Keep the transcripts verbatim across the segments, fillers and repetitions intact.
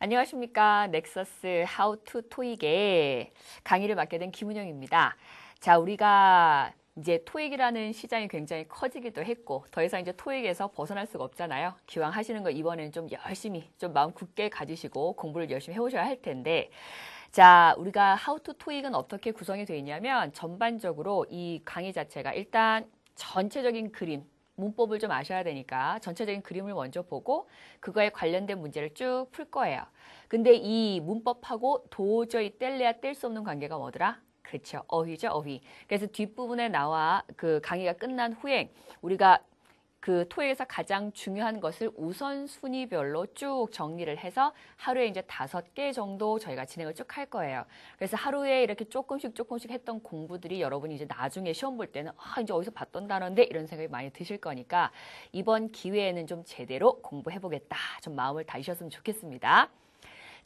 안녕하십니까. 넥서스 How to 토익의 강의를 맡게 된 김은영입니다. 자, 우리가 이제 토익이라는 시장이 굉장히 커지기도 했고 더 이상 이제 토익에서 벗어날 수가 없잖아요. 기왕 하시는 거 이번에는 좀 열심히 좀 마음 굳게 가지시고 공부를 열심히 해오셔야 할 텐데, 자, 우리가 How to 토익은 어떻게 구성이 되어 있냐면 전반적으로 이 강의 자체가 일단 전체적인 그림, 문법을 좀 아셔야 되니까 전체적인 그림을 먼저 보고 그거에 관련된 문제를 쭉 풀 거예요. 근데 이 문법하고 도저히 뗄래야 뗄 수 없는 관계가 뭐더라? 그렇죠. 어휘죠. 어휘. 그래서 뒷부분에 나와 그 강의가 끝난 후에 우리가 그 토익에서 가장 중요한 것을 우선순위별로 쭉 정리를 해서 하루에 이제 다섯 개 정도 저희가 진행을 쭉 할 거예요. 그래서 하루에 이렇게 조금씩 조금씩 했던 공부들이 여러분이 이제 나중에 시험 볼 때는 아, 이제 어디서 봤던 단어인데 이런 생각이 많이 드실 거니까 이번 기회에는 좀 제대로 공부해보겠다. 좀 마음을 다지셨으면 좋겠습니다.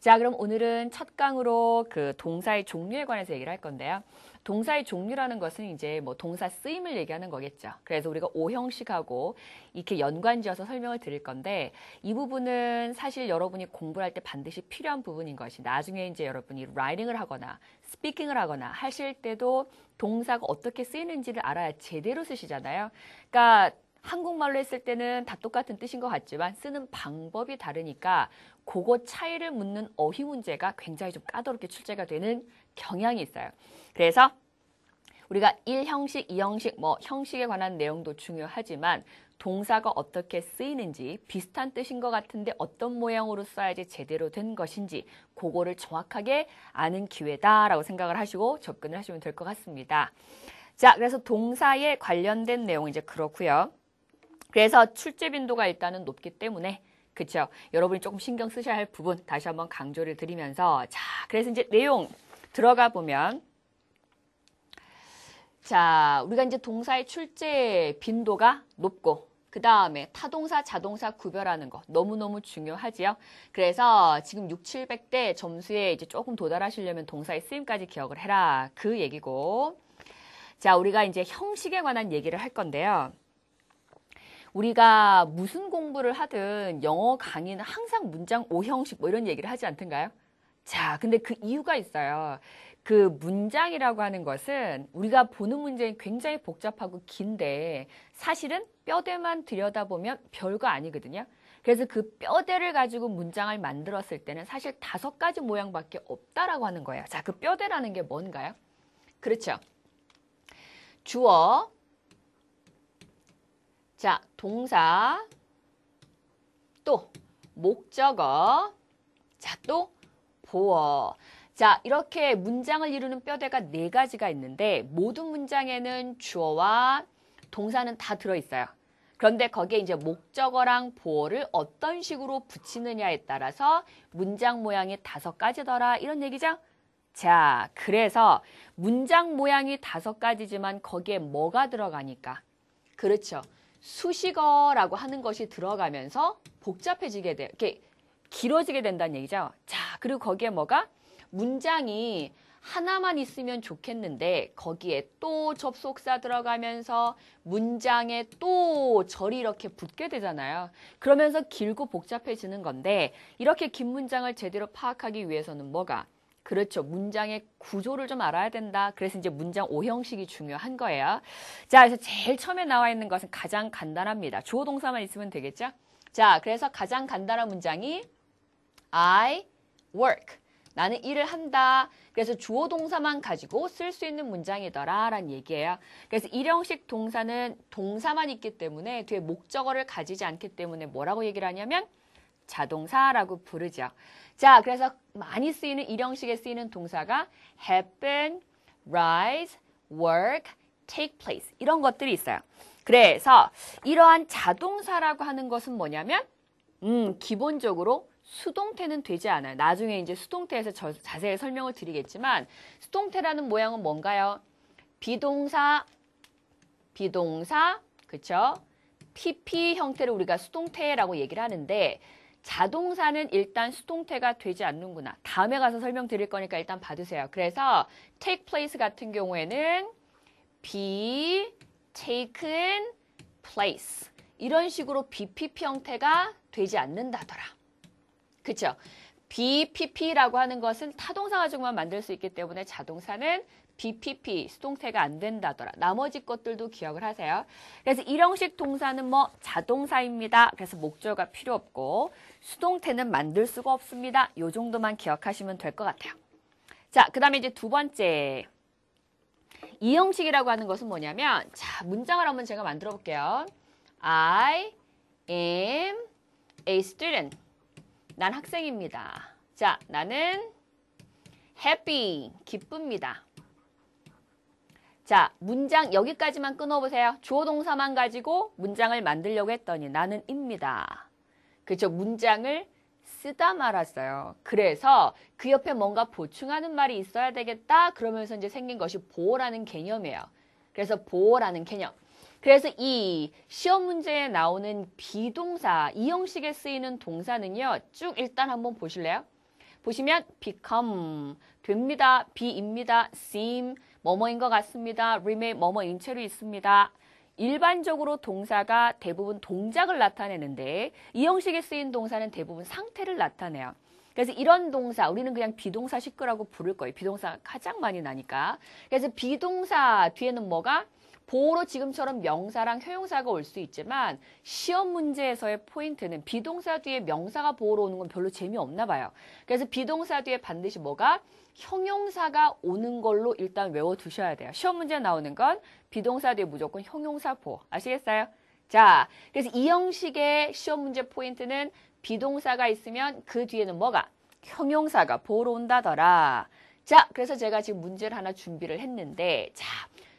자, 그럼 오늘은 첫 강으로 그 동사의 종류에 관해서 얘기를 할 건데요. 동사의 종류라는 것은 이제 뭐 동사 쓰임을 얘기하는 거겠죠. 그래서 우리가 오형식하고 이렇게 연관지어서 설명을 드릴 건데 이 부분은 사실 여러분이 공부를 할 때 반드시 필요한 부분인 것이 나중에 이제 여러분이 라이팅을 하거나 스피킹을 하거나 하실 때도 동사가 어떻게 쓰이는지를 알아야 제대로 쓰시잖아요. 그러니까 한국말로 했을 때는 다 똑같은 뜻인 것 같지만 쓰는 방법이 다르니까 그거 차이를 묻는 어휘 문제가 굉장히 좀 까다롭게 출제가 되는 경향이 있어요. 그래서 우리가 일 형식, 이 형식, 뭐 형식에 관한 내용도 중요하지만 동사가 어떻게 쓰이는지 비슷한 뜻인 것 같은데 어떤 모양으로 써야지 제대로 된 것인지 그거를 정확하게 아는 기회다라고 생각을 하시고 접근을 하시면 될 것 같습니다. 자, 그래서 동사에 관련된 내용 이제 그렇고요. 그래서 출제 빈도가 일단은 높기 때문에 그렇죠. 여러분이 조금 신경 쓰셔야 할 부분 다시 한번 강조를 드리면서, 자, 그래서 이제 내용 들어가 보면, 자, 우리가 이제 동사의 출제 빈도가 높고 그 다음에 타동사, 자동사 구별하는 거 너무너무 중요하지요. 그래서 지금 육, 칠백 대 점수에 이제 조금 도달하시려면 동사의 쓰임까지 기억을 해라. 그 얘기고. 자, 우리가 이제 형식에 관한 얘기를 할 건데요. 우리가 무슨 공부를 하든 영어 강의는 항상 문장 오형식 뭐 이런 얘기를 하지 않던가요? 자, 근데 그 이유가 있어요. 그 문장이라고 하는 것은 우리가 보는 문제는 굉장히 복잡하고 긴데 사실은 뼈대만 들여다보면 별거 아니거든요. 그래서 그 뼈대를 가지고 문장을 만들었을 때는 사실 다섯 가지 모양밖에 없다라고 하는 거예요. 자, 그 뼈대라는 게 뭔가요? 그렇죠. 주어, 자, 동사, 또 목적어, 자, 또 보어. 자, 이렇게 문장을 이루는 뼈대가 네 가지가 있는데 모든 문장에는 주어와 동사는 다 들어있어요. 그런데 거기에 이제 목적어랑 보어를 어떤 식으로 붙이느냐에 따라서 문장 모양이 다섯 가지더라 이런 얘기죠. 자, 그래서 문장 모양이 다섯 가지지만 거기에 뭐가 들어가니까, 그렇죠. 수식어라고 하는 것이 들어가면서 복잡해지게 돼, 이렇게 길어지게 된다는 얘기죠. 자, 그리고 거기에 뭐가? 문장이 하나만 있으면 좋겠는데 거기에 또 접속사 들어가면서 문장에 또 절이 이렇게 붙게 되잖아요. 그러면서 길고 복잡해지는 건데 이렇게 긴 문장을 제대로 파악하기 위해서는 뭐가? 그렇죠. 문장의 구조를 좀 알아야 된다. 그래서 이제 문장 오형식이 중요한 거예요. 자, 그래서 제일 처음에 나와 있는 것은 가장 간단합니다. 주어 동사만 있으면 되겠죠? 자, 그래서 가장 간단한 문장이 I work. 나는 일을 한다. 그래서 주어 동사만 가지고 쓸 수 있는 문장이더라 라는 얘기예요. 그래서 일형식 동사는 동사만 있기 때문에 뒤에 목적어를 가지지 않기 때문에 뭐라고 얘기를 하냐면 자동사라고 부르죠. 자, 그래서 많이 쓰이는 일형식에 쓰이는 동사가 happen, rise, work, take place 이런 것들이 있어요. 그래서 이러한 자동사라고 하는 것은 뭐냐면 음, 기본적으로 수동태는 되지 않아요. 나중에 이제 수동태에서 저, 자세히 설명을 드리겠지만 수동태라는 모양은 뭔가요? 비동사, 비동사, 그쵸? 피피 형태를 우리가 수동태라고 얘기를 하는데 자동사는 일단 수동태가 되지 않는구나. 다음에 가서 설명드릴 거니까 일단 봐두세요. 그래서 take place 같은 경우에는 be taken place 이런 식으로 비피피 형태가 되지 않는다더라. 그쵸? 비피피라고 하는 것은 타동사 가지고만 만들 수 있기 때문에 자동사는 비피피, 수동태가 안 된다더라. 나머지 것들도 기억을 하세요. 그래서 일형식 동사는 뭐 자동사입니다. 그래서 목적어가 필요 없고 수동태는 만들 수가 없습니다. 요 정도만 기억하시면 될 것 같아요. 자, 그 다음에 이제 두 번째. 이형식이라고 하는 것은 뭐냐면 자, 문장을 한번 제가 만들어 볼게요. I am a student. 난 학생입니다. 자, 나는 happy, 기쁩니다. 자, 문장 여기까지만 끊어보세요. 주어 동사만 가지고 문장을 만들려고 했더니 나는 입니다. 그렇죠? 문장을 쓰다 말았어요. 그래서 그 옆에 뭔가 보충하는 말이 있어야 되겠다. 그러면서 이제 생긴 것이 보어라는 개념이에요. 그래서 보어라는 개념. 그래서 이 시험 문제에 나오는 비동사, 이 형식에 쓰이는 동사는요. 쭉 일단 한번 보실래요? 보시면 become, 됩니다, be입니다, seem, 뭐뭐인 것 같습니다, remain, 뭐뭐인 채로 있습니다. 일반적으로 동사가 대부분 동작을 나타내는데 이 형식에 쓰인 동사는 대부분 상태를 나타내요. 그래서 이런 동사, 우리는 그냥 비동사식 거라고 부를 거예요. 비동사가 가장 많이 나니까. 그래서 비동사 뒤에는 뭐가? 보어로 지금처럼 명사랑 형용사가 올 수 있지만 시험 문제에서의 포인트는 비동사 뒤에 명사가 보어로 오는 건 별로 재미없나 봐요. 그래서 비동사 뒤에 반드시 뭐가? 형용사가 오는 걸로 일단 외워두셔야 돼요. 시험 문제에 나오는 건 비동사 뒤에 무조건 형용사 보어. 아시겠어요? 자, 그래서 이 형식의 시험 문제 포인트는 비동사가 있으면 그 뒤에는 뭐가? 형용사가 보어로 온다더라. 자, 그래서 제가 지금 문제를 하나 준비를 했는데 자,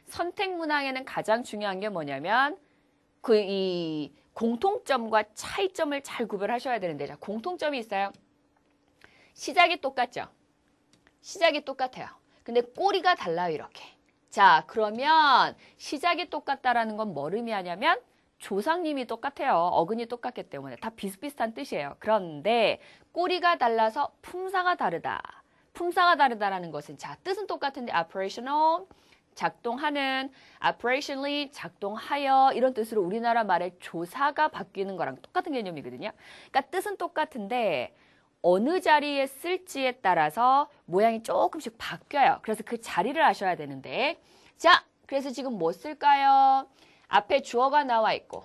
선택 문항에는 가장 중요한 게 뭐냐면 그 이 공통점과 차이점을 잘 구별하셔야 되는데 자, 공통점이 있어요. 시작이 똑같죠. 시작이 똑같아요. 근데 꼬리가 달라요. 이렇게. 자, 그러면 시작이 똑같다라는 건 뭘 의미하냐면 조상님이 똑같아요. 어근이 똑같기 때문에 다 비슷비슷한 뜻이에요. 그런데 꼬리가 달라서 품사가 다르다. 품사가 다르다라는 것은 자, 뜻은 똑같은데 operational 작동하는, operationally 작동하여 이런 뜻으로 우리나라 말의 조사가 바뀌는 거랑 똑같은 개념이거든요. 그러니까 뜻은 똑같은데 어느 자리에 쓸지에 따라서 모양이 조금씩 바뀌어요. 그래서 그 자리를 아셔야 되는데 자, 그래서 지금 뭐 쓸까요? 앞에 주어가 나와 있고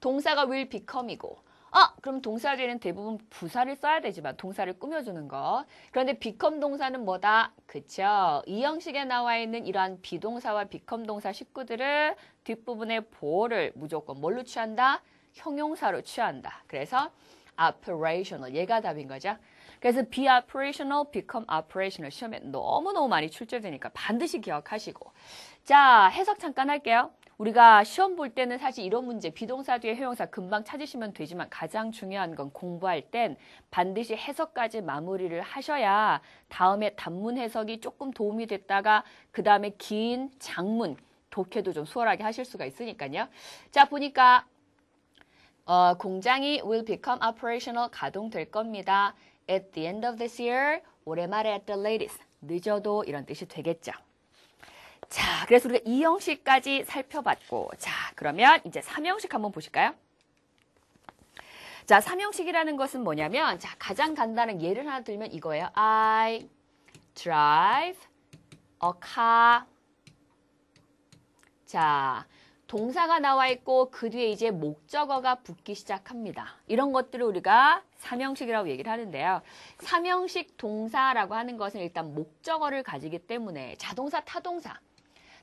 동사가 will become이고 아, 그럼 동사 뒤에는 대부분 부사를 써야 되지만 동사를 꾸며주는 거. 그런데 become 동사는 뭐다? 그쵸? 이 형식에 나와 있는 이러한 비동사와 become 동사 식구들을 뒷부분의 보어를 무조건 뭘로 취한다? 형용사로 취한다. 그래서 operational, 얘가 답인 거죠. 그래서 be operational, become operational 시험에 너무너무 많이 출제되니까 반드시 기억하시고. 자, 해석 잠깐 할게요. 우리가 시험 볼 때는 사실 이런 문제, 비동사 뒤에 형용사 금방 찾으시면 되지만 가장 중요한 건 공부할 땐 반드시 해석까지 마무리를 하셔야 다음에 단문 해석이 조금 도움이 됐다가 그 다음에 긴 장문, 독해도 좀 수월하게 하실 수가 있으니까요. 자, 보니까 어, 공장이 will become operational 가동될 겁니다. At the end of this year, 올해 말에 at the latest, 늦어도 이런 뜻이 되겠죠. 자, 그래서 우리가 이형식까지 살펴봤고 자, 그러면 이제 삼형식 한번 보실까요? 자, 삼형식이라는 것은 뭐냐면 자, 가장 간단한 예를 하나 들면 이거예요. I drive a car. 자, 동사가 나와 있고 그 뒤에 이제 목적어가 붙기 시작합니다. 이런 것들을 우리가 삼형식이라고 얘기를 하는데요. 삼형식 동사라고 하는 것은 일단 목적어를 가지기 때문에 자동사, 타동사.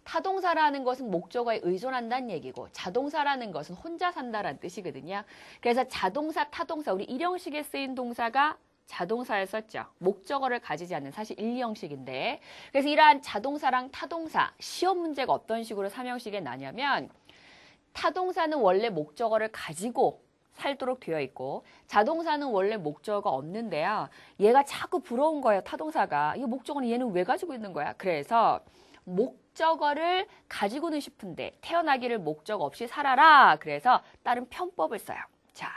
타동사라는 것은 목적어에 의존한다는 얘기고 자동사라는 것은 혼자 산다라는 뜻이거든요. 그래서 자동사, 타동사, 우리 일형식에 쓰인 동사가 자동사에 썼죠. 목적어를 가지지 않는 사실 일, 이형식인데 그래서 이러한 자동사랑 타동사, 시험 문제가 어떤 식으로 삼형식에 나냐면 타동사는 원래 목적어를 가지고 살도록 되어 있고 자동사는 원래 목적어가 없는데요. 얘가 자꾸 부러운 거예요. 타동사가. 이 목적어는 얘는 왜 가지고 있는 거야? 그래서 목적어를 가지고는 싶은데 태어나기를 목적 없이 살아라. 그래서 다른 편법을 써요. 자,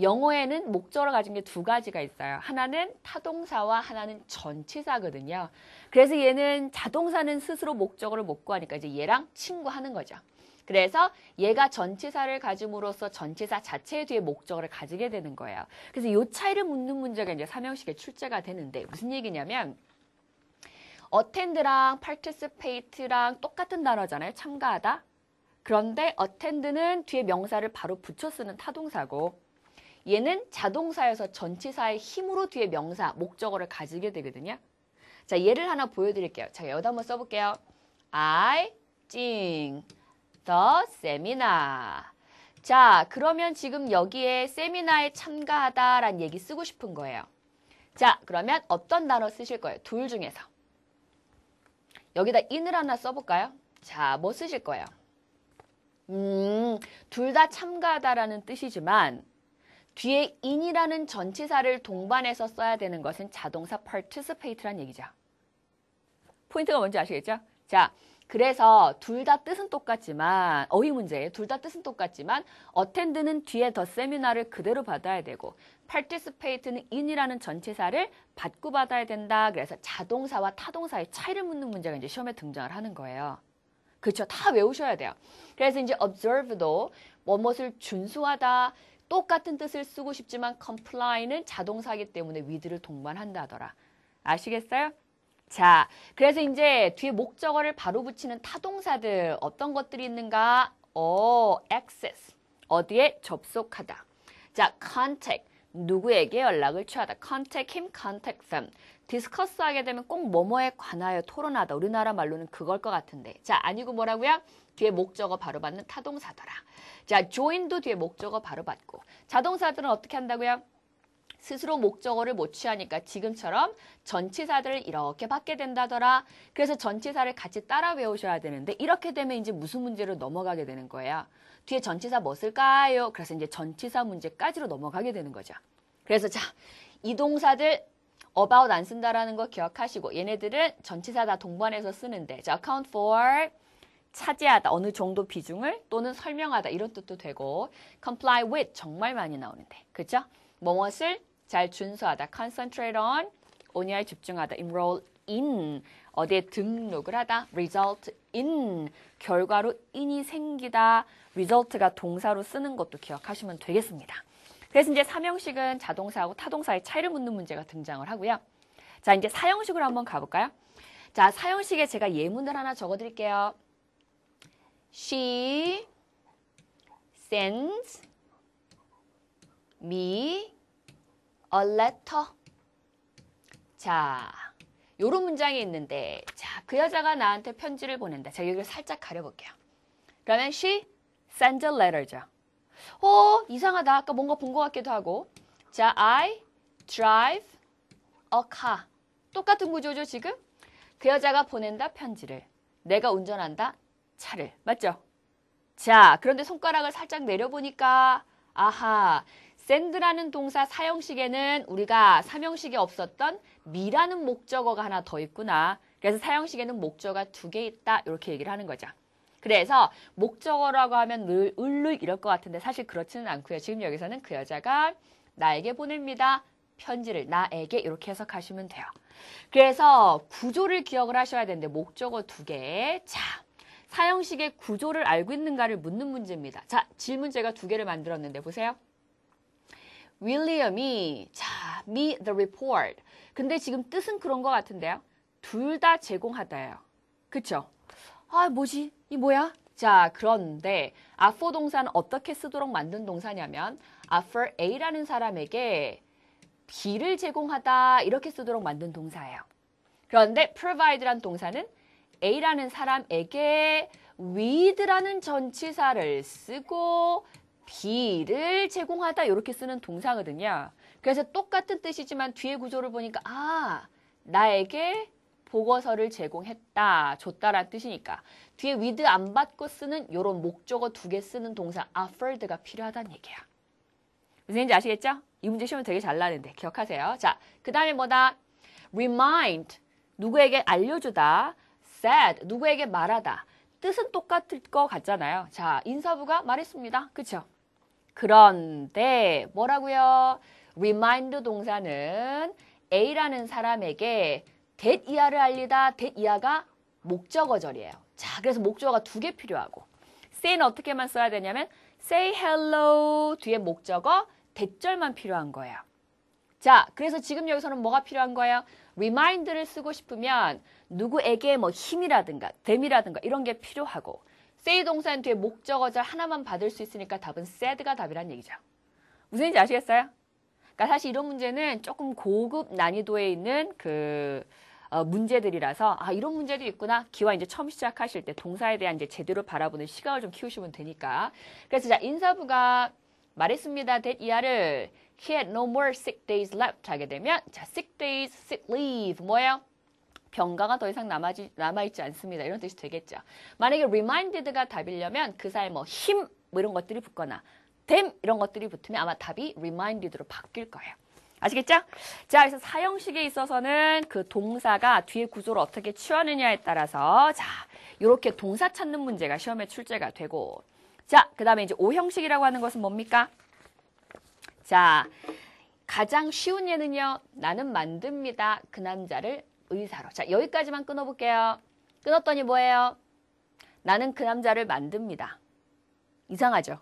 영어에는 목적어를 가진 게 두 가지가 있어요. 하나는 타동사와 하나는 전치사거든요. 그래서 얘는 자동사는 스스로 목적어를 못 구하니까 이제 얘랑 친구하는 거죠. 그래서 얘가 전치사를 가짐으로써 전치사 자체에 뒤에 목적어를 가지게 되는 거예요. 그래서 이 차이를 묻는 문제가 이제 삼형식의 출제가 되는데 무슨 얘기냐면 attend랑 participate랑 똑같은 단어잖아요. 참가하다. 그런데 attend는 뒤에 명사를 바로 붙여 쓰는 타동사고 얘는 자동사여서 전치사의 힘으로 뒤에 명사, 목적어를 가지게 되거든요. 자, 예를 하나 보여드릴게요. 자, 여기다 한번 써볼게요. I think the seminar. 자, 그러면 지금 여기에 세미나에 참가하다라는 얘기 쓰고 싶은 거예요. 자, 그러면 어떤 단어 쓰실 거예요? 둘 중에서. 여기다 in을 하나 써볼까요? 자, 뭐 쓰실 거예요? 음, 둘 다 참가하다라는 뜻이지만 뒤에 in이라는 전치사를 동반해서 써야 되는 것은 자동사 participate란 얘기죠. 포인트가 뭔지 아시겠죠? 자, 그래서 둘 다 뜻은 똑같지만 어휘 문제예요. 둘 다 뜻은 똑같지만 attend는 뒤에 더 세미나를 그대로 받아야 되고 participate는 in이라는 전치사를 받고 받아야 된다. 그래서 자동사와 타동사의 차이를 묻는 문제가 이제 시험에 등장을 하는 거예요. 그렇죠? 다 외우셔야 돼요. 그래서 이제 observe도 무엇을 준수하다. 똑같은 뜻을 쓰고 싶지만 comply는 자동사이기 때문에 with를 동반한다더라. 아시겠어요? 자, 그래서 이제 뒤에 목적어를 바로 붙이는 타동사들 어떤 것들이 있는가? 어, access, 어디에 접속하다. 자, contact, 누구에게 연락을 취하다. contact him, contact them. discuss 하게 되면 꼭 뭐뭐에 관하여 토론하다. 우리나라 말로는 그걸 것 같은데. 자, 아니고 뭐라고요? 뒤에 목적어 바로 받는 타동사더라. 자, join도 뒤에 목적어 바로 받고 자동사들은 어떻게 한다고요? 스스로 목적어를 못 취하니까 지금처럼 전치사들을 이렇게 받게 된다더라. 그래서 전치사를 같이 따라 외우셔야 되는데 이렇게 되면 이제 무슨 문제로 넘어가게 되는 거예요? 뒤에 전치사 뭐 쓸까요? 그래서 이제 전치사 문제까지로 넘어가게 되는 거죠. 그래서 자, 이 동사들 about 안 쓴다라는 거 기억하시고 얘네들은 전치사 다 동반해서 쓰는데 자, account for 차지하다, 어느 정도 비중을 또는 설명하다 이런 뜻도 되고 comply with 정말 많이 나오는데 그렇죠? 무엇을 잘 준수하다, concentrate on, 온유에 집중하다, enroll in, 어디에 등록을 하다, result in, 결과로 in이 생기다, result가 동사로 쓰는 것도 기억하시면 되겠습니다. 그래서 이제 삼형식은 자동사하고 타동사의 차이를 묻는 문제가 등장을 하고요. 자, 이제 사형식으로 한번 가볼까요? 자, 사형식에 제가 예문을 하나 적어드릴게요. She sends me a letter. 자, 요런 문장이 있는데 자, 그 여자가 나한테 편지를 보낸다. 자, 여기를 살짝 가려볼게요. 그러면 she sends a letter죠. 어, 이상하다. 아까 뭔가 본 것 같기도 하고. 자, I drive a car. 똑같은 구조죠, 지금? 그 여자가 보낸다, 편지를. 내가 운전한다, 차를. 맞죠? 자, 그런데 손가락을 살짝 내려보니까 아하, send라는 동사 사형식에는 우리가 삼형식에 없었던 me라는 목적어가 하나 더 있구나. 그래서 사형식에는 목적어가 두 개 있다. 이렇게 얘기를 하는 거죠. 그래서 목적어라고 하면 늘 을을 이럴 것 같은데 사실 그렇지는 않고요. 지금 여기서는 그 여자가 나에게 보냅니다. 편지를 나에게 이렇게 해석하시면 돼요. 그래서 구조를 기억을 하셔야 되는데 목적어 두 개. 자, 사형식의 구조를 알고 있는가를 묻는 문제입니다. 자, 질문제가 두 개를 만들었는데 보세요. 윌리엄이 자, me the report. 근데 지금 뜻은 그런 것 같은데요. 둘 다 제공하다예요. 그쵸? 아, 뭐지? 이 뭐야? 자, 그런데 offer 동사는 어떻게 쓰도록 만든 동사냐면 offer A라는 사람에게 B를 제공하다 이렇게 쓰도록 만든 동사예요. 그런데 provide란 동사는 A라는 사람에게 with라는 전치사를 쓰고 B를 제공하다 이렇게 쓰는 동사거든요. 그래서 똑같은 뜻이지만 뒤에 구조를 보니까 아, 나에게 보고서를 제공했다, 줬다라는 뜻이니까 뒤에 with 안 받고 쓰는 이런 목적어 두 개 쓰는 동사 offered가 필요하다는 얘기야. 무슨 얘기인지 아시겠죠? 이 문제 시험 되게 잘 나는데 기억하세요. 자, 그 다음에 뭐다? remind, 누구에게 알려주다. said, 누구에게 말하다. 뜻은 똑같을 것 같잖아요. 자, 인사부가 말했습니다. 그쵸? 그런데 뭐라고요? remind 동사는 A라는 사람에게 that 이하를 알리다, that 이하가 목적어절이에요. 자, 그래서 목적어가 두 개 필요하고 say는 어떻게만 써야 되냐면 say hello 뒤에 목적어 that절만 필요한 거예요. 자, 그래서 지금 여기서는 뭐가 필요한 거예요? remind를 쓰고 싶으면 누구에게 뭐 him이라든가 them이라든가 이런 게 필요하고 say 동사는 뒤에 목적어절 하나만 받을 수 있으니까 답은 said가 답이란 얘기죠. 무슨 얘기인지 아시겠어요? 그러니까 사실 이런 문제는 조금 고급 난이도에 있는 그 어, 문제들이라서 아 이런 문제도 있구나. 기와 이제 처음 시작하실 때 동사에 대한 이제 제대로 바라보는 시각을 좀 키우시면 되니까. 그래서 자 인사부가 말했습니다. that 이하를 he had no more sick days left 하게 되면 자 sick days, sick leave 뭐예요? 병가가 더 이상 남아지, 남아있지 않습니다. 이런 뜻이 되겠죠. 만약에 reminded가 답이려면 그 사이에 뭐 him 뭐 이런 것들이 붙거나 them 이런 것들이 붙으면 아마 답이 reminded로 바뀔 거예요. 아시겠죠? 자, 그래서 사형식에 있어서는 그 동사가 뒤에 구조를 어떻게 치환느냐에 따라서 자, 이렇게 동사 찾는 문제가 시험에 출제가 되고 자, 그 다음에 이제 오형식이라고 하는 것은 뭡니까? 자, 가장 쉬운 예는요. 나는 만듭니다. 그 남자를 의사로. 자, 여기까지만 끊어볼게요. 끊었더니 뭐예요? 나는 그 남자를 만듭니다. 이상하죠?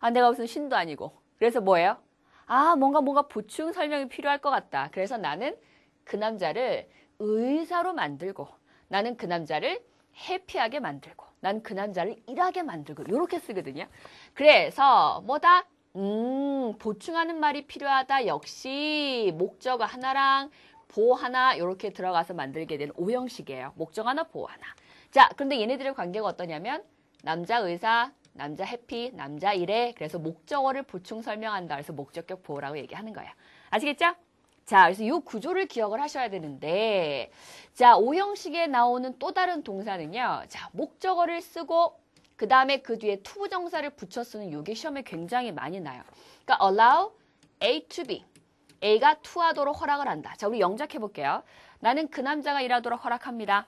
아, 내가 무슨 신도 아니고. 그래서 뭐예요? 아, 뭔가 뭔가 보충 설명이 필요할 것 같다. 그래서 나는 그 남자를 의사로 만들고 나는 그 남자를 해피하게 만들고 난 그 남자를 일하게 만들고 이렇게 쓰거든요. 그래서 뭐다? 음, 보충하는 말이 필요하다. 역시 목적어 하나랑 보호 하나 이렇게 들어가서 만들게 된 오형식이에요. 목적어 하나, 보호 하나. 자, 그런데 얘네들의 관계가 어떠냐면 남자 의사, 남자 해피, 남자 일해. 그래서 목적어를 보충 설명한다. 그래서 목적격 보호라고 얘기하는 거예요. 아시겠죠? 자, 그래서 이 구조를 기억을 하셔야 되는데 자, 오형식에 나오는 또 다른 동사는요. 자, 목적어를 쓰고 그 다음에 그 뒤에 투부정사를 붙여 쓰는 요게 시험에 굉장히 많이 나요. 그러니까 allow A to B. A가 투하도록 허락을 한다. 자, 우리 영작해 볼게요. 나는 그 남자가 일하도록 허락합니다.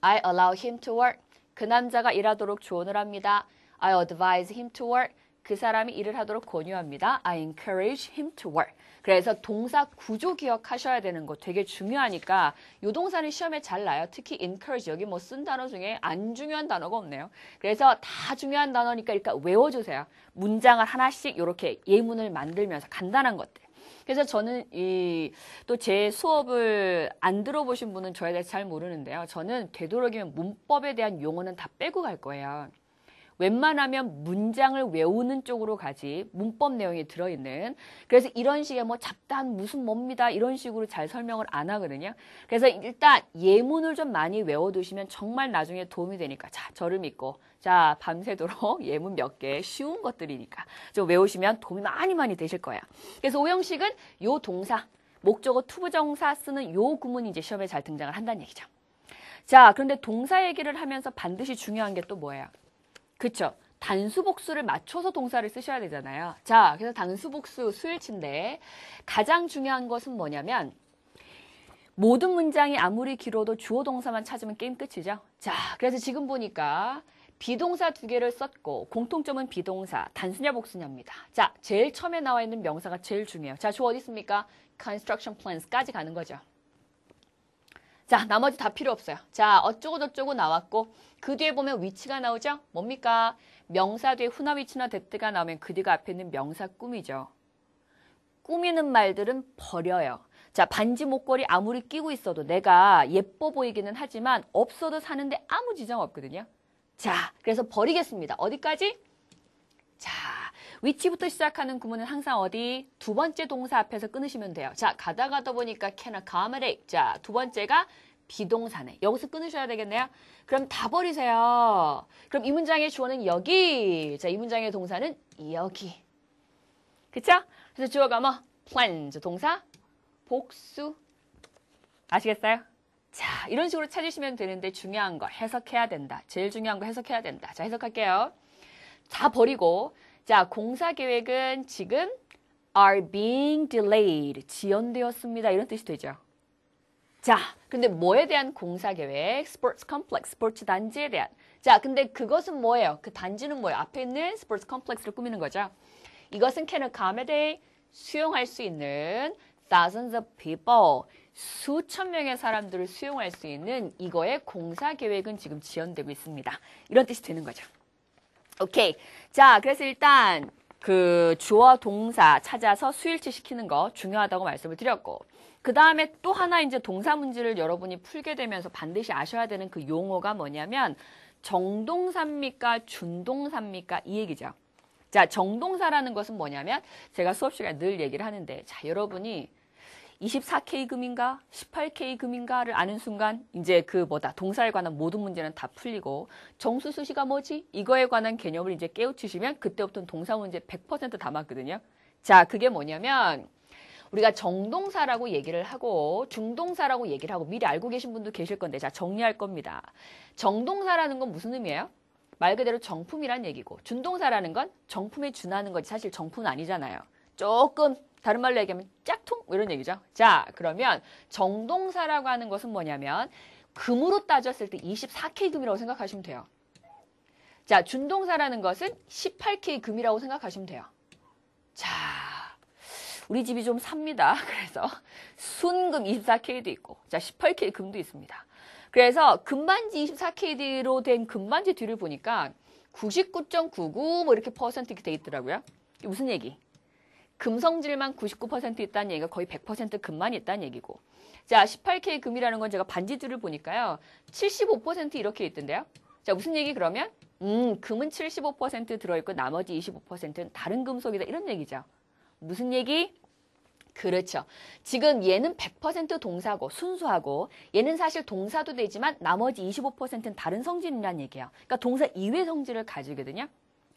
I allow him to work. 그 남자가 일하도록 조언을 합니다. I advise him to work. 그 사람이 일을 하도록 권유합니다. I encourage him to work. 그래서 동사 구조 기억하셔야 되는 거 되게 중요하니까 이 동사는 시험에 잘 나요. 특히 encourage 여기 뭐 쓴 단어 중에 안 중요한 단어가 없네요. 그래서 다 중요한 단어니까 일단 외워주세요. 문장을 하나씩 이렇게 예문을 만들면서 간단한 것들. 그래서 저는 이 또 제 수업을 안 들어보신 분은 저에 대해서 잘 모르는데요. 저는 되도록이면 문법에 대한 용어는 다 빼고 갈 거예요. 웬만하면 문장을 외우는 쪽으로 가지 문법 내용이 들어있는 그래서 이런 식의 뭐 잡단 무슨 뭡니다 이런 식으로 잘 설명을 안 하거든요. 그래서 일단 예문을 좀 많이 외워두시면 정말 나중에 도움이 되니까 자 저를 믿고 자 밤새도록 예문 몇 개 쉬운 것들이니까 좀 외우시면 도움이 많이 많이 되실 거예요. 그래서 오형식은 요 동사 목적어 투부정사 쓰는 요 구문이 이제 시험에 잘 등장을 한다는 얘기죠. 자 그런데 동사 얘기를 하면서 반드시 중요한 게 또 뭐예요? 그쵸? 단수 복수를 맞춰서 동사를 쓰셔야 되잖아요. 자, 그래서 단수 복수 수일치인데 가장 중요한 것은 뭐냐면 모든 문장이 아무리 길어도 주어 동사만 찾으면 게임 끝이죠. 자, 그래서 지금 보니까 비동사 두 개를 썼고 공통점은 비동사, 단수냐 복수냐입니다. 자, 제일 처음에 나와 있는 명사가 제일 중요해요. 자, 주어 어디 있습니까? Construction plans까지 가는 거죠. 자, 나머지 다 필요 없어요. 자, 어쩌고 저쩌고 나왔고 그 뒤에 보면 위치가 나오죠? 뭡니까? 명사 뒤에 후나 위치나 that가 나오면 그 뒤가 앞에 있는 명사 꾸미죠. 꾸미는 말들은 버려요. 자, 반지 목걸이 아무리 끼고 있어도 내가 예뻐 보이기는 하지만 없어도 사는데 아무 지장 없거든요. 자, 그래서 버리겠습니다. 어디까지? 자, 위치부터 시작하는 구문은 항상 어디? 두 번째 동사 앞에서 끊으시면 돼요. 자, 가다 가다 보니까 can accommodate. 자, 두 번째가 비동사네. 여기서 끊으셔야 되겠네요. 그럼 다 버리세요. 그럼 이 문장의 주어는 여기. 자, 이 문장의 동사는 여기. 그쵸? 그래서 주어가 뭐? plans. 동사, 복수. 아시겠어요? 자, 이런 식으로 찾으시면 되는데 중요한 거 해석해야 된다. 제일 중요한 거 해석해야 된다. 자, 해석할게요. 다 버리고 자 공사 계획은 지금 are being delayed 지연되었습니다 이런 뜻이 되죠. 자 근데 뭐에 대한 공사 계획? Sports complex 스포츠 단지에 대한. 자 근데 그것은 뭐예요? 그 단지는 뭐예요? 앞에 있는 스포츠 컴플렉스를 꾸미는 거죠. 이것은 can accommodate, 수용할 수 있는 thousands of people, 수천 명의 사람들을 수용할 수 있는 이거의 공사 계획은 지금 지연되고 있습니다. 이런 뜻이 되는 거죠. 오케이. 자, 그래서 일단 그 주어 동사 찾아서 수일치 시키는 거 중요하다고 말씀을 드렸고, 그 다음에 또 하나 이제 동사 문제를 여러분이 풀게 되면서 반드시 아셔야 되는 그 용어가 뭐냐면 정동사입니까? 준동사입니까? 이 얘기죠. 자, 정동사라는 것은 뭐냐면 제가 수업 시간에 늘 얘기를 하는데, 자, 여러분이 이십사 케이 금인가 십팔 케이 금인가를 아는 순간 이제 그 뭐다 동사에 관한 모든 문제는 다 풀리고 정수 수시가 뭐지? 이거에 관한 개념을 이제 깨우치시면 그때부터는 동사 문제 백 퍼센트 다 맞거든요. 자, 그게 뭐냐면 우리가 정동사라고 얘기를 하고 중동사라고 얘기를 하고 미리 알고 계신 분도 계실 건데, 자, 정리할 겁니다. 정동사라는 건 무슨 의미예요? 말 그대로 정품이란 얘기고, 준동사라는 건 정품에 준하는 거지 사실 정품은 아니잖아요. 조금 다른 말로 얘기하면 짝퉁? 이런 얘기죠. 자, 그러면 정동사라고 하는 것은 뭐냐면 금으로 따졌을 때 이십사 케이 금이라고 생각하시면 돼요. 자, 준동사라는 것은 십팔 케이 금이라고 생각하시면 돼요. 자, 우리 집이 좀 삽니다. 그래서 순금 이십사 케이도 있고, 자, 십팔 케이 금도 있습니다. 그래서 금반지 이십사 케이로 된 금반지 뒤를 보니까 구십구 점 구구 뭐 이렇게 퍼센트 돼 있더라고요. 이게 무슨 얘기? 금성질만 구십구 퍼센트 있다는 얘기가 거의 백 퍼센트 금만 있다는 얘기고, 자, 십팔 케이 금이라는 건 제가 반지들을 보니까요 칠십오 퍼센트 이렇게 있던데요. 자, 무슨 얘기 그러면? 음, 금은 칠십오 퍼센트 들어있고 나머지 이십오 퍼센트는 다른 금속이다, 이런 얘기죠. 무슨 얘기? 그렇죠. 지금 얘는 백 퍼센트 동사고 순수하고 얘는 사실 동사도 되지만 나머지 이십오 퍼센트는 다른 성질이란 얘기예요. 그러니까 동사 이외 성질을 가지거든요.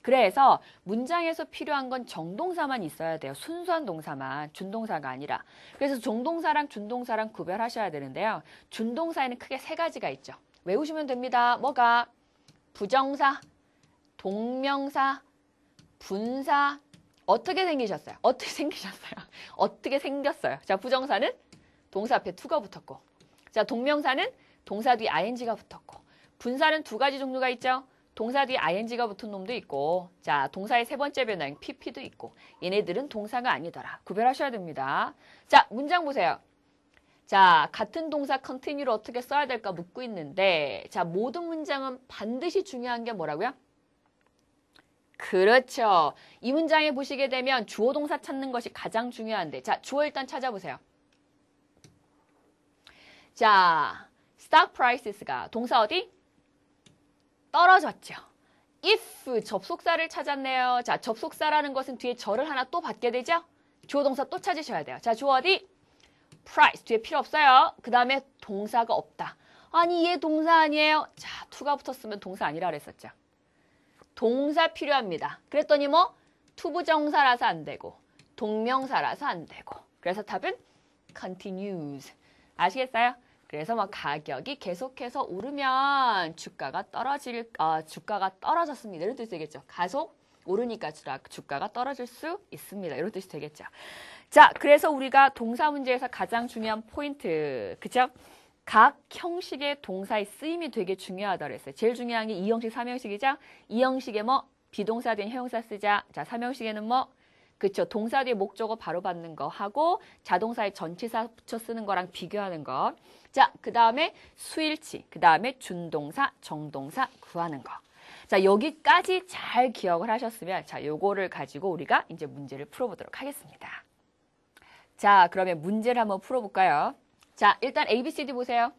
그래서 문장에서 필요한 건 정동사만 있어야 돼요. 순수한 동사만, 준동사가 아니라. 그래서 정동사랑 준동사랑 구별하셔야 되는데요. 준동사에는 크게 세 가지가 있죠. 외우시면 됩니다. 뭐가? 부정사, 동명사, 분사. 어떻게 생기셨어요? 어떻게 생기셨어요? 어떻게 생겼어요? 자, 부정사는 동사 앞에 to가 붙었고, 자, 동명사는 동사 뒤에 아이엔지가 붙었고, 분사는 두 가지 종류가 있죠. 동사 뒤에 아이엔지가 붙은 놈도 있고, 자, 동사의 세 번째 변화인 피피도 있고, 얘네들은 동사가 아니더라. 구별하셔야 됩니다. 자, 문장 보세요. 자, 같은 동사 continue를 어떻게 써야 될까 묻고 있는데, 자, 모든 문장은 반드시 중요한 게 뭐라고요? 그렇죠. 이 문장에 보시게 되면 주어 동사 찾는 것이 가장 중요한데, 자, 주어 일단 찾아보세요. 자, stock prices가 동사 어디? 떨어졌죠. if 접속사를 찾았네요. 자, 접속사라는 것은 뒤에 절을 하나 또 받게 되죠. 주어 동사 또 찾으셔야 돼요. 자, 주어 어디? price 뒤에 필요 없어요. 그 다음에 동사가 없다. 아니, 얘 동사 아니에요. 자, to가 붙었으면 동사 아니라 그랬었죠. 동사 필요합니다. 그랬더니 뭐 투부정사라서 안 되고 동명사라서 안 되고, 그래서 답은 continues. 아시겠어요? 그래서 막 가격이 계속해서 오르면 주가가 떨어질, 아, 주가가 떨어졌습니다. 이런 뜻이 되겠죠. 가속 오르니까 주가가 떨어질 수 있습니다. 이런 뜻이 되겠죠. 자, 그래서 우리가 동사 문제에서 가장 중요한 포인트, 그죠? 각 형식의 동사의 쓰임이 되게 중요하다고 했어요. 제일 중요한 게 이형식, 삼형식이죠. 이형식에 뭐 비동사 뒤에 형용사 쓰자. 자, 삼형식에는 뭐, 그렇죠, 동사 뒤에 목적어 바로 받는 거 하고 자동사의 전치사 붙여 쓰는 거랑 비교하는 거. 자, 그 다음에 수일치, 그 다음에 준동사, 정동사 구하는 거. 자, 여기까지 잘 기억을 하셨으면, 자, 요거를 가지고 우리가 이제 문제를 풀어보도록 하겠습니다. 자, 그러면 문제를 한번 풀어볼까요? 자, 일단 에이 비 씨 디 보세요.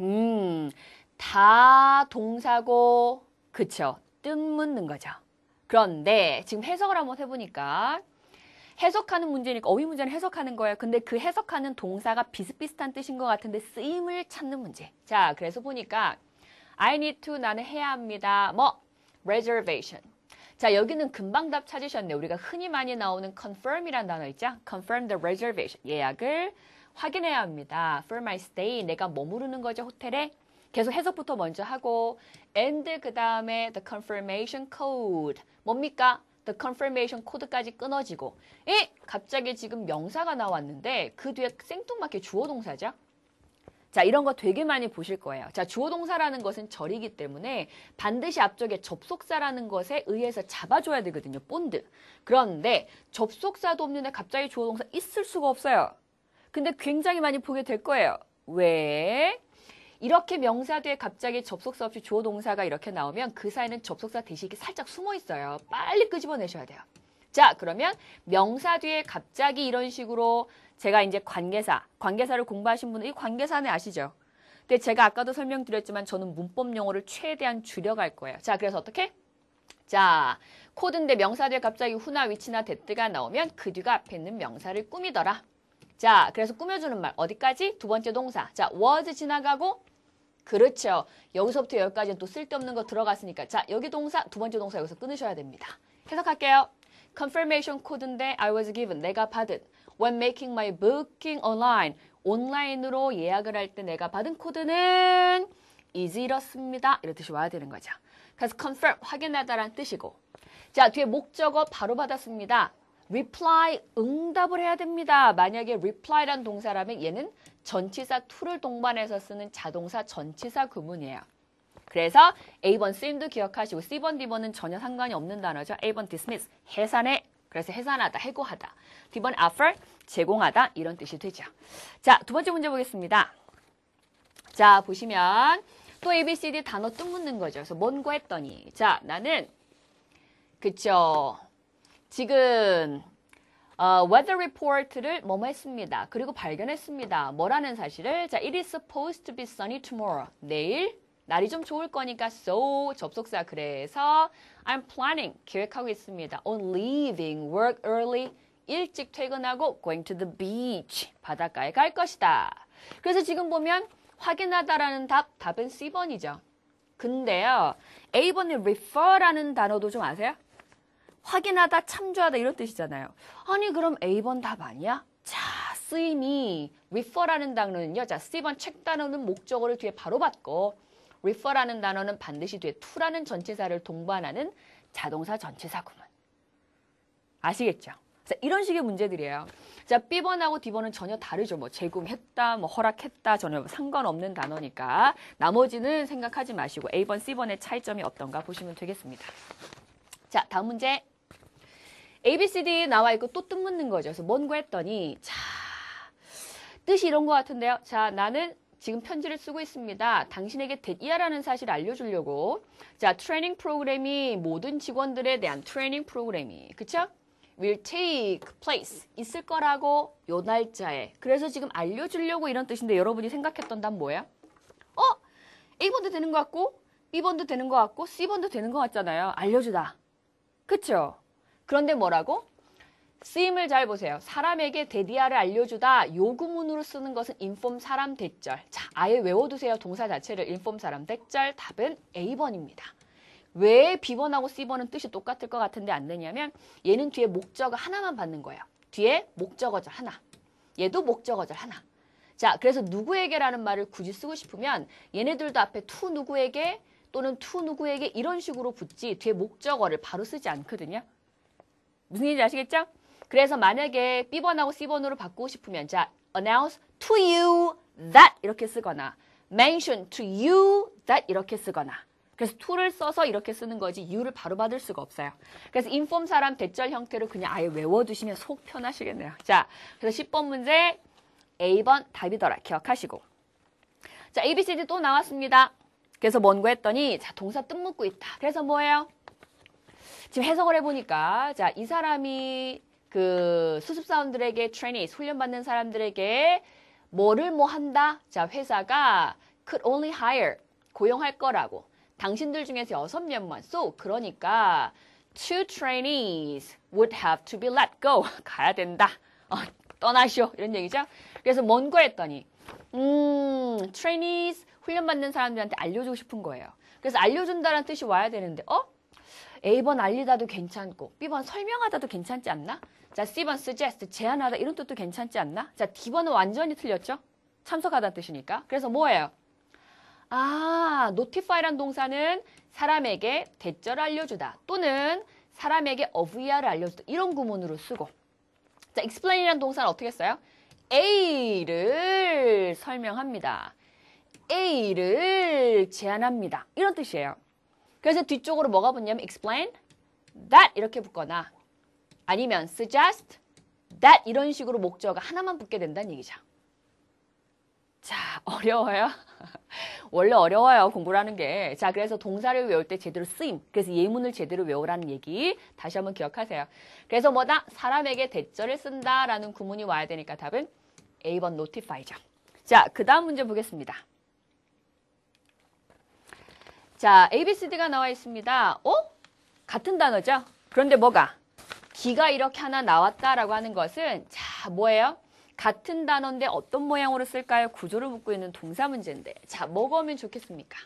음, 다 동사고, 그쵸, 뜻 묻는 거죠. 그런데 지금 해석을 한번 해보니까 해석하는 문제니까 어휘 문제는 해석하는 거예요. 근데 그 해석하는 동사가 비슷비슷한 뜻인 것 같은데 쓰임을 찾는 문제. 자, 그래서 보니까 I need to, 나는 해야 합니다. 뭐? reservation. 자, 여기는 금방 답 찾으셨네. 우리가 흔히 많이 나오는 confirm이라는 단어 있죠? confirm the reservation. 예약을 확인해야 합니다. for my stay. 내가 머무르는 거죠, 호텔에. 계속 해석부터 먼저 하고, and 그 다음에 the confirmation code. 뭡니까? the confirmation 코드까지 끊어지고, 에? 갑자기 지금 명사가 나왔는데 그 뒤에 생뚱맞게 주어 동사죠. 자, 이런 거 되게 많이 보실 거예요. 자, 주어 동사라는 것은 절이기 때문에 반드시 앞쪽에 접속사라는 것에 의해서 잡아줘야 되거든요. 본드. 그런데 접속사도 없는데 갑자기 주어 동사 있을 수가 없어요. 근데 굉장히 많이 보게 될 거예요. 왜? 이렇게 명사 뒤에 갑자기 접속사 없이 주어 동사가 이렇게 나오면 그 사이에는 접속사 대식이 살짝 숨어 있어요. 빨리 끄집어내셔야 돼요. 자, 그러면 명사 뒤에 갑자기 이런 식으로 제가 이제 관계사, 관계사를 공부하신 분은 이 관계사는 아시죠? 근데 제가 아까도 설명드렸지만 저는 문법 용어를 최대한 줄여갈 거예요. 자, 그래서 어떻게? 자, 코드인데 명사 뒤에 갑자기 후나 위치나 데트가 나오면 그 뒤가 앞에 있는 명사를 꾸미더라. 자, 그래서 꾸며주는 말 어디까지? 두 번째 동사. 자, was 지나가고 그렇죠. 여기서부터 여기까지는 또 쓸데없는 거 들어갔으니까 자, 여기 동사, 두 번째 동사 여기서 끊으셔야 됩니다. 해석할게요. Confirmation 코드인데 I was given, 내가 받은 When making my booking online, 온라인으로 예약을 할 때 내가 받은 코드는 is 이렇습니다. 이런 뜻이 와야 되는 거죠. 그래서 confirm, 확인하다라는 뜻이고 자, 뒤에 목적어 바로 받았습니다. reply, 응답을 해야 됩니다. 만약에 reply란 동사라면 얘는 전치사 to를 동반해서 쓰는 자동사 전치사 구문이에요. 그래서 A번 쓰임도 기억하시고 C번, D번은 전혀 상관이 없는 단어죠. A번 dismiss, 해산해. 그래서 해산하다, 해고하다. D번 offer, 제공하다. 이런 뜻이 되죠. 자, 두 번째 문제 보겠습니다. 자, 보시면 또 A, B, C, D 단어 뚝 묻는 거죠. 그래서 뭔고 했더니 자, 나는 그쵸. 지금 어, weather report를 뭐뭐 했습니다. 그리고 발견했습니다. 뭐라는 사실을 자, it is supposed to be sunny tomorrow. 내일 날이 좀 좋을 거니까 so 접속사 그래서 I'm planning 계획하고 있습니다. On leaving work early 일찍 퇴근하고 going to the beach 바닷가에 갈 것이다. 그래서 지금 보면 확인하다라는 답, 답은 C번이죠. 근데요 A번의 refer라는 단어도 좀 아세요? 확인하다, 참조하다 이런 뜻이잖아요. 아니 그럼 A번 답 아니야? 자, 쓰임이 refer라는 단어는요. 자, C번 check 단어는 목적어를 뒤에 바로 받고 refer라는 단어는 반드시 뒤에 to라는 전치사를 동반하는 자동사 전치사 구문. 아시겠죠? 자, 이런 식의 문제들이에요. 자, B번하고 D번은 전혀 다르죠. 뭐 제공했다, 뭐 허락했다 전혀 상관없는 단어니까 나머지는 생각하지 마시고 A번, C번의 차이점이 어떤가 보시면 되겠습니다. 자, 다음 문제. A, B, C, D 나와 있고 또 뜻 묻는 거죠. 그래서 뭔고 했더니 자, 뜻이 이런 것 같은데요. 자, 나는 지금 편지를 쓰고 있습니다. 당신에게 됐이야라는 사실을 알려주려고. 자, 트레이닝 프로그램이 모든 직원들에 대한 트레이닝 프로그램이 그쵸? will take place 있을 거라고 요 날짜에. 그래서 지금 알려주려고 이런 뜻인데 여러분이 생각했던 답 뭐예요? 어? A번도 되는 것 같고 B번도 되는 것 같고 C번도 되는 것 같잖아요. 알려주다. 그쵸? 그런데 뭐라고? 쓰임을 잘 보세요. 사람에게 데디아를 알려주다. 요 구문으로 쓰는 것은 인폼 사람 대절. 자, 아예 외워두세요. 동사 자체를 인폼 사람 대절. 답은 A번입니다. 왜 B번하고 C번은 뜻이 똑같을 것 같은데 안 되냐면 얘는 뒤에 목적어 하나만 받는 거예요. 뒤에 목적어절 하나. 얘도 목적어절 하나. 자, 그래서 누구에게라는 말을 굳이 쓰고 싶으면 얘네들도 앞에 to 누구에게 또는 to 누구에게 이런 식으로 붙지 뒤에 목적어를 바로 쓰지 않거든요. 무슨 얘기인지 아시겠죠? 그래서 만약에 B번하고 C번으로 바꾸고 싶으면 자, announce to you that 이렇게 쓰거나 mention to you that 이렇게 쓰거나 그래서 to를 써서 이렇게 쓰는 거지 you를 바로 받을 수가 없어요. 그래서 inform 사람 대절 형태로 그냥 아예 외워두시면 속 편하시겠네요. 자, 그래서 십 번 문제 A번 답이더라 기억하시고 자, A, B, C, D 또 나왔습니다. 그래서 뭔고 했더니 자, 동사 뜻 묻고 있다. 그래서 뭐예요? 지금 해석을 해보니까 자, 이 사람이 그 수습사원들에게 트레이니스 훈련받는 사람들에게 뭐를 뭐 한다? 자, 회사가 could only hire 고용할 거라고 당신들 중에서 여섯 명만 so 그러니까 two trainees would have to be let go 가야 된다 어, 떠나시오 이런 얘기죠. 그래서 뭔가 했더니 음 trainees 훈련받는 사람들한테 알려주고 싶은 거예요. 그래서 알려준다라는 뜻이 와야 되는데 어? A번 알리다도 괜찮고 B번 설명하다도 괜찮지 않나? 자, C번 suggest, 제안하다 이런 뜻도 괜찮지 않나? 자, D번은 완전히 틀렸죠? 참석하다는 뜻이니까. 그래서 뭐예요? 아, notify란 동사는 사람에게 대절을 알려주다 또는 사람에게 of 이하를 알려주다 이런 구문으로 쓰고 자, explain이란 동사는 어떻게 써요? A를 설명합니다. A를 제안합니다. 이런 뜻이에요. 그래서 뒤쪽으로 뭐가 붙냐면 explain that 이렇게 붙거나 아니면 suggest that 이런 식으로 목적어가 하나만 붙게 된다는 얘기죠. 자, 어려워요? 원래 어려워요, 공부라는 게. 자, 그래서 동사를 외울 때 제대로 쓰임. 그래서 예문을 제대로 외우라는 얘기 다시 한번 기억하세요. 그래서 뭐다? 사람에게 대절을 쓴다라는 구문이 와야 되니까 답은 에이 번 notify죠. 자, 그 다음 문제 보겠습니다. 자, 에이 비 씨 디가 나와 있습니다. 어? 같은 단어죠? 그런데 뭐가? 기가 이렇게 하나 나왔다라고 하는 것은 자, 뭐예요? 같은 단어인데 어떤 모양으로 쓸까요? 구조를 묻고 있는 동사 문제인데 자, 뭐가 오면 좋겠습니까?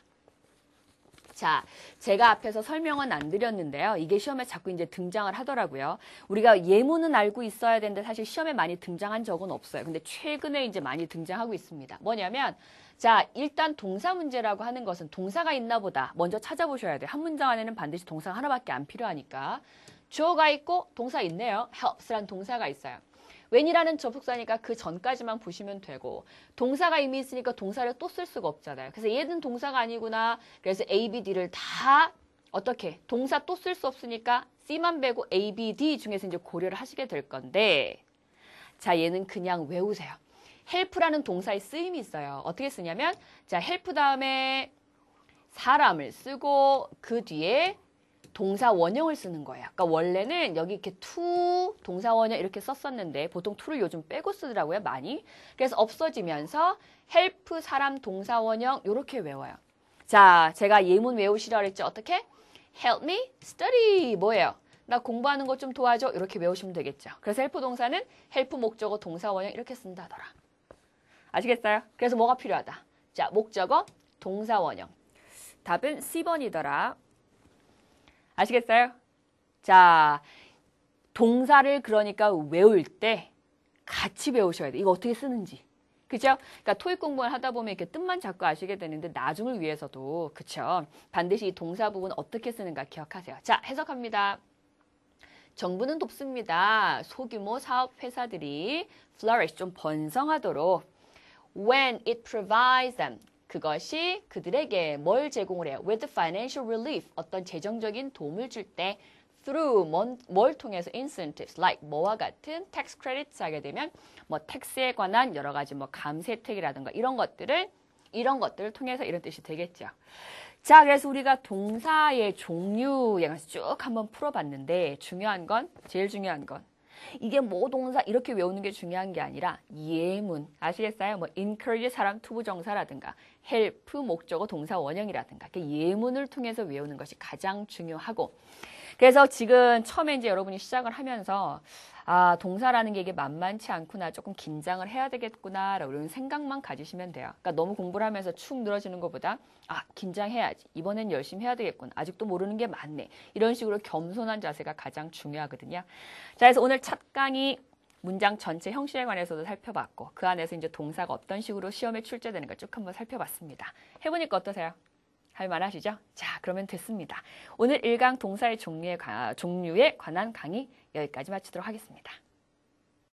자, 제가 앞에서 설명은 안 드렸는데요. 이게 시험에 자꾸 이제 등장을 하더라고요. 우리가 예문은 알고 있어야 되는데 사실 시험에 많이 등장한 적은 없어요. 근데 최근에 이제 많이 등장하고 있습니다. 뭐냐면 자, 일단 동사 문제라고 하는 것은 동사가 있나 보다 먼저 찾아보셔야 돼요. 한 문장 안에는 반드시 동사가 하나밖에 안 필요하니까 주어가 있고 동사 있네요. helps란 동사가 있어요. when이라는 접속사니까 그 전까지만 보시면 되고 동사가 이미 있으니까 동사를 또 쓸 수가 없잖아요. 그래서 얘는 동사가 아니구나. 그래서 에이 비 디를 다 어떻게 동사 또 쓸 수 없으니까 C만 빼고 에이 비 디 중에서 이제 고려를 하시게 될 건데 자, 얘는 그냥 외우세요. help라는 동사의 쓰임이 있어요. 어떻게 쓰냐면 자, help 다음에 사람을 쓰고 그 뒤에 동사 원형을 쓰는 거예요. 그러니까 원래는 여기 이렇게 to, 동사 원형 이렇게 썼었는데 보통 to를 요즘 빼고 쓰더라고요, 많이. 그래서 없어지면서 help, 사람, 동사 원형 이렇게 외워요. 자, 제가 예문 외우시라 그랬죠. 어떻게? help me study. 뭐예요? 나 공부하는 것 좀 도와줘. 이렇게 외우시면 되겠죠. 그래서 help 동사는 help 목적어, 동사 원형 이렇게 쓴다더라. 아시겠어요? 그래서 뭐가 필요하다? 자, 목적어, 동사 원형. 답은 씨 번이더라. 아시겠어요? 자, 동사를 그러니까 외울 때 같이 배우셔야 돼. 이거 어떻게 쓰는지. 그죠? 그러니까 토익 공부를 하다 보면 이렇게 뜻만 자꾸 아시게 되는데 나중을 위해서도 그쵸? 반드시 이 동사 부분 어떻게 쓰는가 기억하세요. 자, 해석합니다. 정부는 돕습니다. 소규모 사업 회사들이 flourish 좀 번성하도록 when it provides them 그것이 그들에게 뭘 제공을 해요? With financial relief, 어떤 재정적인 도움을 줄 때 through, 뭔, 뭘 통해서 incentives, like 뭐와 같은 tax credits 하게 되면 뭐 tax에 관한 여러 가지 뭐 감세 혜택이라든가 이런 것들을 이런 것들을 통해서 이런 뜻이 되겠죠. 자, 그래서 우리가 동사의 종류에 관해서 쭉 한번 풀어봤는데 중요한 건, 제일 중요한 건 이게 뭐 동사 이렇게 외우는 게 중요한 게 아니라 예문 아시겠어요? 뭐 encourage 사람 투부 정사라든가 help 목적어 동사 원형이라든가 예문을 통해서 외우는 것이 가장 중요하고 그래서 지금 처음에 이제 여러분이 시작을 하면서 아, 동사라는 게 이게 만만치 않구나 조금 긴장을 해야 되겠구나 라는 생각만 가지시면 돼요. 그러니까 너무 공부를 하면서 축 늘어지는 것보다 아, 긴장해야지. 이번엔 열심히 해야 되겠구나. 아직도 모르는 게 많네. 이런 식으로 겸손한 자세가 가장 중요하거든요. 자, 그래서 오늘 첫 강의 문장 전체 형식에 관해서도 살펴봤고 그 안에서 이제 동사가 어떤 식으로 시험에 출제되는 걸 쭉 한번 살펴봤습니다. 해보니까 어떠세요? 할만하시죠? 자, 그러면 됐습니다. 오늘 일 강 동사의 종류에, 가, 종류에 관한 강의 여기까지 마치도록 하겠습니다.